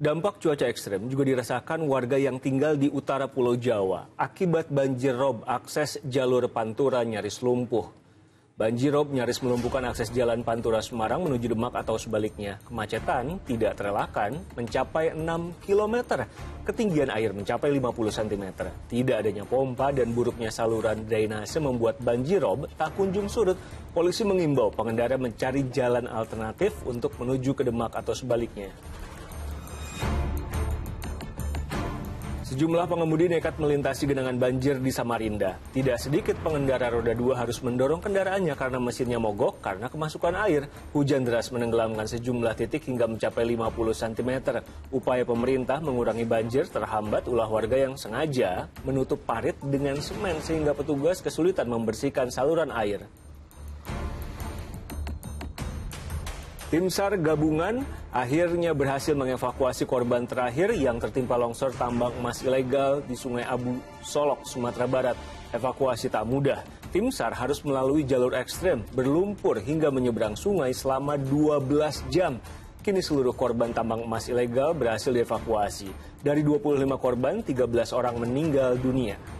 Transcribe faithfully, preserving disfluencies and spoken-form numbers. Dampak cuaca ekstrem juga dirasakan warga yang tinggal di utara Pulau Jawa akibat banjir rob akses jalur Pantura nyaris lumpuh. Banjir rob nyaris melumpuhkan akses jalan Pantura Semarang menuju Demak atau sebaliknya. Kemacetan tidak terelakkan mencapai enam kilometer, ketinggian air mencapai lima puluh sentimeter. Tidak adanya pompa dan buruknya saluran drainase membuat banjir rob tak kunjung surut. Polisi mengimbau pengendara mencari jalan alternatif untuk menuju ke Demak atau sebaliknya. Sejumlah pengemudi nekat melintasi genangan banjir di Samarinda. Tidak sedikit pengendara roda dua harus mendorong kendaraannya karena mesinnya mogok karena kemasukan air. Hujan deras menenggelamkan sejumlah titik hingga mencapai lima puluh sentimeter. Upaya pemerintah mengurangi banjir terhambat ulah warga yang sengaja menutup parit dengan semen sehingga petugas kesulitan membersihkan saluran air. Tim SAR gabungan akhirnya berhasil mengevakuasi korban terakhir yang tertimpa longsor tambang emas ilegal di Sungai Abu Solok, Sumatera Barat. Evakuasi tak mudah. Tim SAR harus melalui jalur ekstrem, berlumpur hingga menyeberang sungai selama dua belas jam. Kini seluruh korban tambang emas ilegal berhasil dievakuasi. Dari dua puluh lima korban, tiga belas orang meninggal dunia.